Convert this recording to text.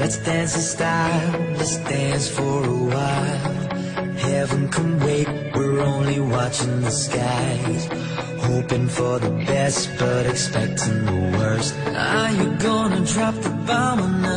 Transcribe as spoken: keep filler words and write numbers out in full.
Let's dance in style, let's dance for a while. Heaven can wait, we're only watching the skies. Hoping for the best, but expecting the worst. Are you gonna drop the bomb or not?